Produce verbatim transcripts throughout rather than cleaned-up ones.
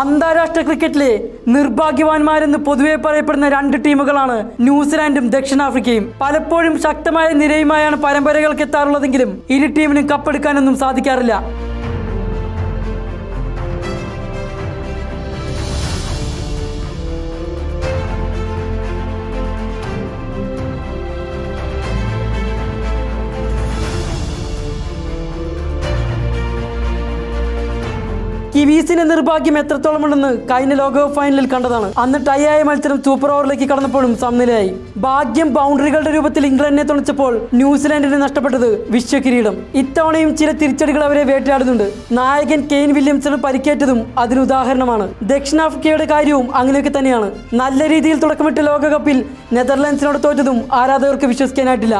Andarashtra cricket Nirbagivanmarennu പൊതുവെ പറയപ്പെടുന്ന രണ്ട് ടീമുകളാണ് ന്യൂസിലാൻഡും ദക്ഷിണാഫ്രിക്കയും. പലപ്പോഴും ശക്തമായ നിരയുമായാണ് പരമ്പരകൾക്ക് എത്താറുള്ളതെങ്കിലും ഇരു ടീമിനും കപ്പെടുക്കാനൊന്നും സാധിക്കാറില്ല. കിവീസിന്റെ നിർഭാഗ്യം എത്രത്തോളമുണ്ടെന്ന് കഴിഞ്ഞ ലോകകപ്പ് ഫൈനലിൽ കണ്ടതാണ്. അന്ന് ടൈ ആയ മത്സരം സൂപ്പർ ഓവറിലേക്ക് കടന്നപ്പോഴും സമനിലയായി. ഭാഗ്യം ബൗണ്ടറികളുടെ രൂപത്തിൽ ഇംഗ്ലണ്ടിനെ തുണച്ചപ്പോൾ ന്യൂസിലാൻഡിന് നഷ്ടപ്പെട്ടത് വിശ്വകിരീടം. ഇത്തവണയും ചില തിരിച്ചടികൾ അവരെ വേട്ടയാടുന്നുണ്ട്. നായകൻ കെയ്ൻ വില്യംസിന് പരിക്കേറ്റതും അതിന് ഉദാഹരണമാണ്. ദക്ഷിണാഫ്രിക്കയുടെ കാര്യവും അങ്ങനെയൊക്കെ തന്നെയാണ്. നല്ല രീതിയിൽ തുടക്കമിട്ട ലോകകപ്പിൽ നെതർലൻഡ്സിനോട് തോറ്റതും ആരാധകർക്ക് വിശ്വസിക്കാനായിട്ടില്ല.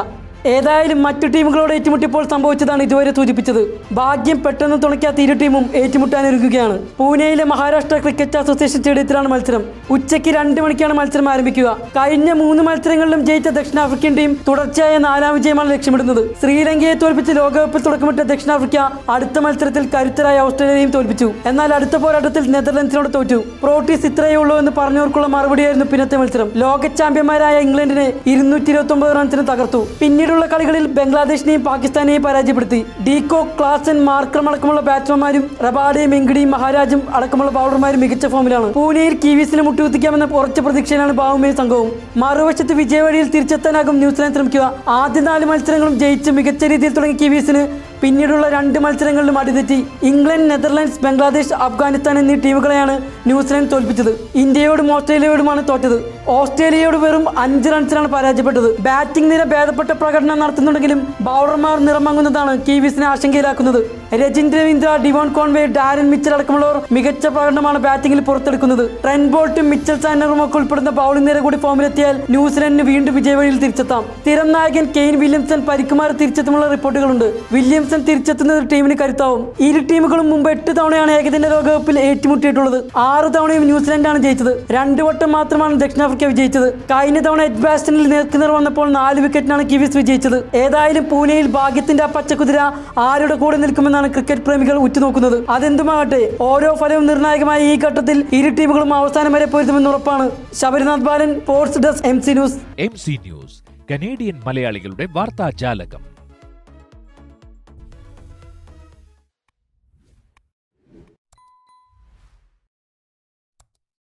ഏതായാലും മറ്റു ടീമുകളോട് ഏറ്റുമുട്ടിയപ്പോൾ സംഭവിച്ചതാണ് ഇതുവരെ സൂചിപ്പിച്ചത്. ഭാഗ്യം പെട്ടെന്ന് തുണയ്ക്കാത്ത ഇരു ടീമും ഏറ്റുമുട്ടാനൊരുങ്ങുകയാണ്. പൂനെയിലെ മഹാരാഷ്ട്ര ക്രിക്കറ്റ് അസോസിയേഷൻ സ്റ്റേഡിയത്തിലാണ് മത്സരം. ഉച്ചയ്ക്ക് രണ്ട് മണിക്കാണ് മത്സരം ആരംഭിക്കുക. കഴിഞ്ഞ മൂന്ന് മത്സരങ്ങളിലും ജയിച്ച ദക്ഷിണാഫ്രിക്കൻ ടീം തുടർച്ചയായ നാലാം വിജയമാണ് ലക്ഷ്യമിടുന്നത്. ശ്രീലങ്കയെ തോൽപ്പിച്ച് ലോകകപ്പിൽ തുടക്കമിട്ട ദക്ഷിണാഫ്രിക്ക അടുത്ത മത്സരത്തിൽ കരുത്തരായ ഓസ്ട്രേലിയയും തോൽപ്പിച്ചു. എന്നാൽ അടുത്ത പോരാട്ടത്തിൽ നെതർലൻഡ്സിനോട് തോറ്റു. പ്രോട്ടീസ് ഇത്രയേ ഉള്ളൂ എന്ന് പറഞ്ഞവർക്കുള്ള മറുപടിയായിരുന്നു പിന്നത്തെ മത്സരം. ലോക ചാമ്പ്യന്മാരായ ഇംഗ്ലണ്ടിനെ ഇരുന്നൂറ്റി ഇരുപത്തി ഒമ്പത് റൺസിന് തകർത്തു. പിന്നീട് കളികളിൽ ബംഗ്ലാദേശിനെയും പാകിസ്ഥാനെയും പരാജയപ്പെടുത്തി. ഡീകോ, ക്ലാസൻ, മാർക്രം അടക്കമുള്ള ബാറ്റ്സ്മാൻമാരും റബാഡയും വെങ്കിടിയും മഹാരാജും അടക്കമുള്ള ബൗളർമാരും മികച്ച ഫോമിലാണ്. പൂനെയിൽ കിവീസിന് മുട്ടുകുത്തിക്കാമെന്ന ഉറച്ച പ്രതീക്ഷയിലാണ് ബാവുമേയും സംഘവും. മറുവശത്ത് വിജയവഴിയിൽ തിരിച്ചെത്താനാകും ന്യൂസിലാൻഡ് ശ്രമിക്കുക. ആദ്യ നാല് മത്സരങ്ങളും ജയിച്ച് മികച്ച രീതിയിൽ തുടങ്ങിയ കിവീസിന് പിന്നീടുള്ള രണ്ട് മത്സരങ്ങളിലും അടിതെറ്റി. ഇംഗ്ലണ്ട്, നെതർലാൻഡ്സ്, ബംഗ്ലാദേശ്, അഫ്ഗാനിസ്ഥാൻ എന്നീ ടീമുകളെയാണ് ന്യൂസിലാൻഡ് തോൽപ്പിച്ചത്. ഇന്ത്യയോടും ഓസ്ട്രേലിയയോടുമാണ് തോറ്റത്. ഓസ്ട്രേലിയയോട് വെറും അഞ്ച് റൺസിനാണ് പരാജയപ്പെട്ടത്. ബാറ്റിംഗ് നില ഭേദപ്പെട്ട പ്രകടനം നടത്തുന്നുണ്ടെങ്കിലും ബൗളർമാർ നിറമങ്ങുന്നതാണ് കിവീസിനെ ആശങ്കയിലാക്കുന്നത്. Rachin Ravindra, Devon Conway, Darren Mitchell അടക്കമുള്ളവർ മികച്ച പ്രകടനമാണ് ബാറ്റിംഗിൽ പുറത്തെടുക്കുന്നത്. ട്രെന്റ് ബോൾട്ടും മിച്ചൽ സാൻഡറും ഒക്കെ ഉൾപ്പെടുന്ന ബൗളിംഗ് നിര കൂടി ഫോമിലെത്തിയാൽ ന്യൂസിലാൻഡിന് വീണ്ടും വിജയവഴിയിൽ തിരിച്ചെത്താം. സ്ഥിരം നായകൻ കെയ്ൻ വില്യംസൺ പരിക്കുമാറി തിരിച്ചെത്തുമുള്ള റിപ്പോർട്ടുകളുണ്ട്. വില്യംസൺ തിരിച്ചെത്തുന്നത് ടീമിന് കരുത്താവും. ഇരു ടീമുകളും മുമ്പ് എട്ട് തവണയാണ് ഏകദിന ലോകകപ്പിൽ ഏറ്റുമുട്ടിയിട്ടുള്ളത്. ആറ് തവണയും ന്യൂസിലാൻഡാണ് ജയിച്ചത്. രണ്ടു വട്ടം മാത്രമാണ് ദക്ഷിണാഫ്രിക്ക വിജയിച്ചത്. കഴിഞ്ഞ തവണ എഡ്ബാസ്റ്റനിൽ നേർക്കുനേർ വന്നപ്പോൾ നാല് വിക്കറ്റിനാണ് കിവീസ് വിജയിച്ചത്. ഏതായാലും പൂനെയിൽ ഭാഗ്യത്തിന്റെ ആ പച്ചക്കുതിര ആരുടെ കൂടെ നിൽക്കുമെന്നാണ് ക്രിക്കറ്റ് പ്രേമികൾ ഉറ്റുനോക്കുന്നത്. അതെന്തുമാകട്ടെ, ഓരോ ഫലവും നിർണായകമായ ഈ ഘട്ടത്തിൽ ഇരു ടീമുകളും അവസാനം വരെ പൊരുത്തുമെന്ന് ഉറപ്പാണ്. Sabarinath Balan, sports desk, M C news. M C news, Canadian മലയാളികളുടെ വാർത്താ ജാലകം.